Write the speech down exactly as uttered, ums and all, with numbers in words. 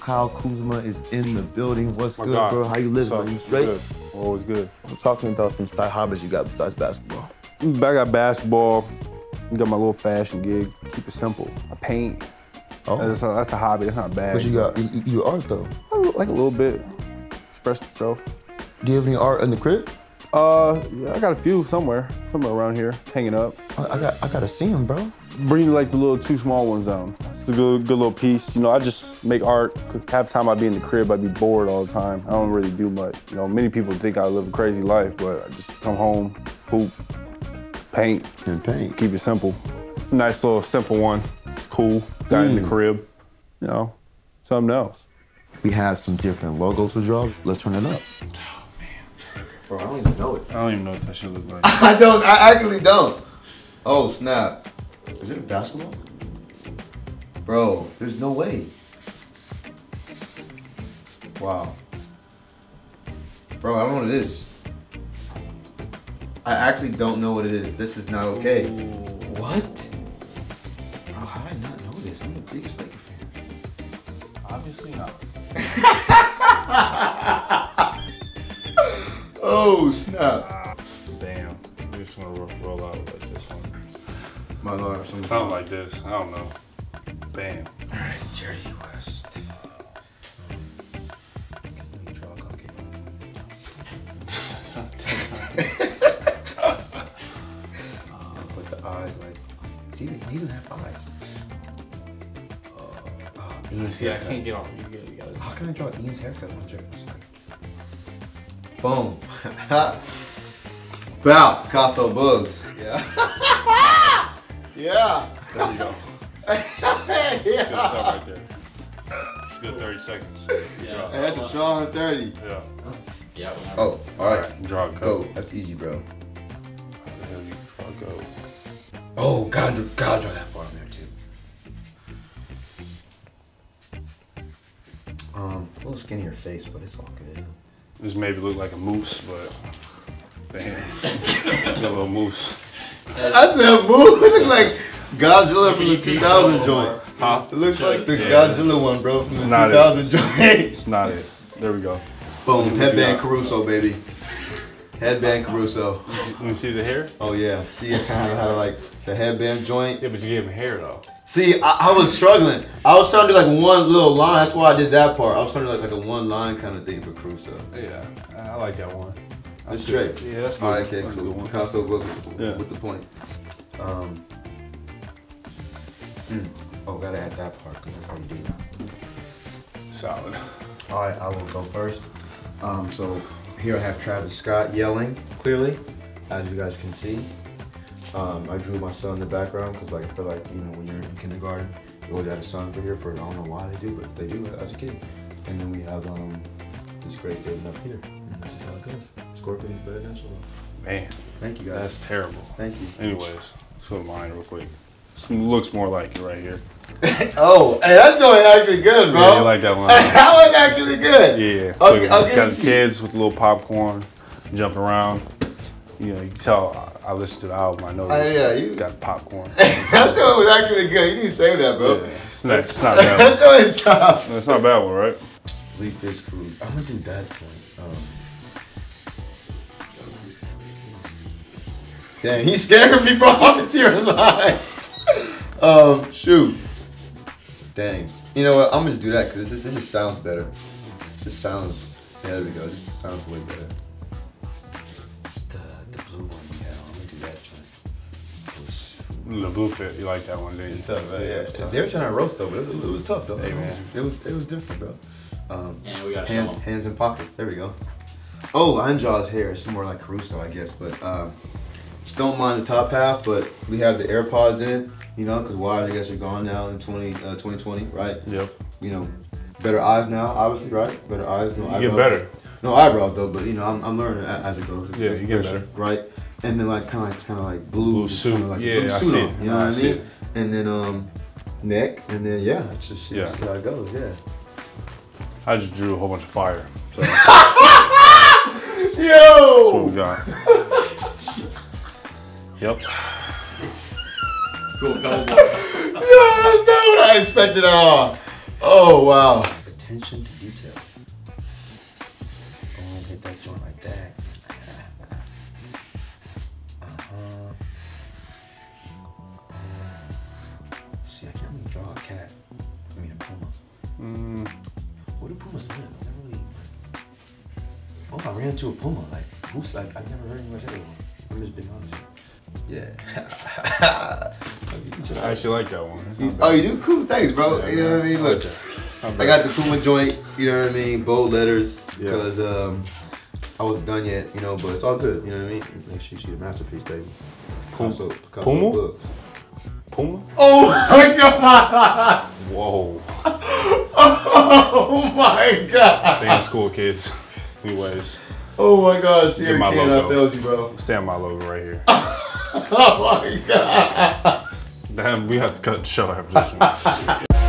Kyle Kuzma is in the building. What's My good, God. bro? How you living? Are you straight? Good. Always good. I'm talking about some side hobbies you got besides basketball. I got basketball. I got my little fashion gig. Keep it simple. I paint. Oh. That's a, that's a hobby. That's not bad. But you got you, you art though. I like a little bit. Express myself. Do you have any art in the crib? Uh, yeah, I got a few somewhere, somewhere around here, hanging up. I, I got, I gotta see them, bro. Bring like the little two small ones down. It's a good, good little piece. You know, I just make art. Half the time I'd be in the crib, I'd be bored all the time. I don't really do much. You know, many people think I live a crazy life, but I just come home, hoop, paint, and paint. Keep it simple. It's a nice little simple one. It's cool. Got mm. in the crib. You know, something else. We have some different logos to draw. Let's turn it up. Bro, I don't even know it. I don't even know what that shit look like. I don't, I actually don't. Oh, snap. Is it a basketball? Bro, there's no way. Wow. Bro, I don't know what it is. I actually don't know what it is. This is not okay. Ooh. What? Bro, how did I not know this? I'm the biggest Lakers fan. Obviously not. Oh, snap. Damn. We're just gonna roll out like this one. My lord. Something like this. I don't know. Bam. All right, Jerry West. Can we draw a cupcake? Put the eyes like. See, he doesn't have eyes. Uh, oh, Ian's see, haircut. I can't get on. You gotta, you gotta... How can I draw Ian's haircut on Jerry West? Boom. Bow. Picasso bugs. Yeah. Yeah. There you go. Yeah. Good stuff right there. It's a good thirty seconds. Yeah. Hey, that's a strong thirty. Yeah. Yeah. Oh, all right. All right. Draw a go. That's easy, bro. How the hell you draw a go? Oh, gotta, gotta draw that far in there, too. Um, a little skinnier face, but it's all good. This maybe look like a moose, but damn, a little moose. I said moose. It looks like Godzilla from the two thousand joint. Huh? It looks like the yeah, Godzilla one, bro, from the two thousand it. joint. It's not it. There we go. Boom. Headband Caruso, baby. Headband Caruso. Let me see the hair. Oh yeah. See, I kind of had like the headband joint. Yeah, but you gave him hair though. See, I, I was struggling. I was trying to do like one little line. That's why I did that part. I was trying to do like, like a one line kind of thing for Caruso. Yeah, I like that one. That's straight. Yeah, that's good. All right, okay, that's cool. Picasso was with, yeah. with the point. Um, mm, oh, gotta add that part because that's how you do it. Solid. All right, I will go first. Um, so here I have Travis Scott yelling, clearly, as you guys can see. Um, I drew my son in the background because like, I feel like, you know, when you're in kindergarten, you always had a son figure for, I don't know why they do, but they do as a kid. And then we have um, this great sitting up here. And that's just how it goes. Scorpion's better than Angela. Man. Thank you, guys. That's terrible. Thank you. Anyways, let's go to mine real quick. This looks more like it right here. Oh, hey, that joint actually good, bro. Yeah, you like that one. Hey, that one's actually good. Yeah. Okay, I'll give got the kids you. with a little popcorn, jumping around. You know, you can tell I, I listened to the album. I know oh, yeah, you got popcorn. That joint was actually good. You need to say that, bro. Yeah, it's not, it's not bad. That joint is tough. That's not a bad one, right? Leaf is cruise. I'm gonna do that one. Um, Dang, he's scaring me, bro. I'm tearing lines. um, shoot. Dang. You know what? I'm gonna just do that because this just sounds better. It just sounds. Yeah, there we go. It just sounds way better. The blue fit, you like that one, dude. It's tough, right? Yeah. It's tough. They were trying to roast though, but it was, it was tough though. Hey, man. It was it was different, bro. Um, and we got hand, hands in pockets. There we go. Oh, I draw his hair. It's more like Caruso, I guess. But um, just don't mind the top half. But we have the AirPods in, you know, because wires I guess are gone now in twenty twenty, right? Yep. You know, better eyes now, obviously, right? Better eyes. No you eyebrows. Get better. No eyebrows though, but you know, I'm, I'm learning as it goes. Yeah, you get better, right? And then like kind of like kind of like blue, blue suit, kind of like yeah, blue suit I see on, you know I what I mean? It. And then um, neck, and then yeah, it's just yeah. how it goes, yeah. I just drew a whole bunch of fire. So. Yo, that's what we got. Yep. Cool, Yo, that's not what I expected at all. Oh wow. attention to detail. Go and hit that joint like that. Uh-huh. See, I can't really draw a cat. I mean, a puma. Mm. Where do pumas live? I never really. Oh, I ran into a puma. Like, who's like? I've never heard anyone say one. I'm just being honest. Yeah. I actually like that one. Oh, you do? Cool, thanks, bro. Yeah, you know man. What I mean? Look, I got the Puma joint, you know what I mean? Bold letters, because yeah. um, I wasn't done yet, you know, but it's all good, you know what I mean? Make sure you see the masterpiece, baby. Picasso, Picasso Puma? Books. Puma? Oh my God! Whoa. Oh my God! Stay in school, kids. Anyways. Oh my gosh, here my kid, I failed you, bro. Stay on my logo right here. Oh my God! Damn, we have to cut the show after this one.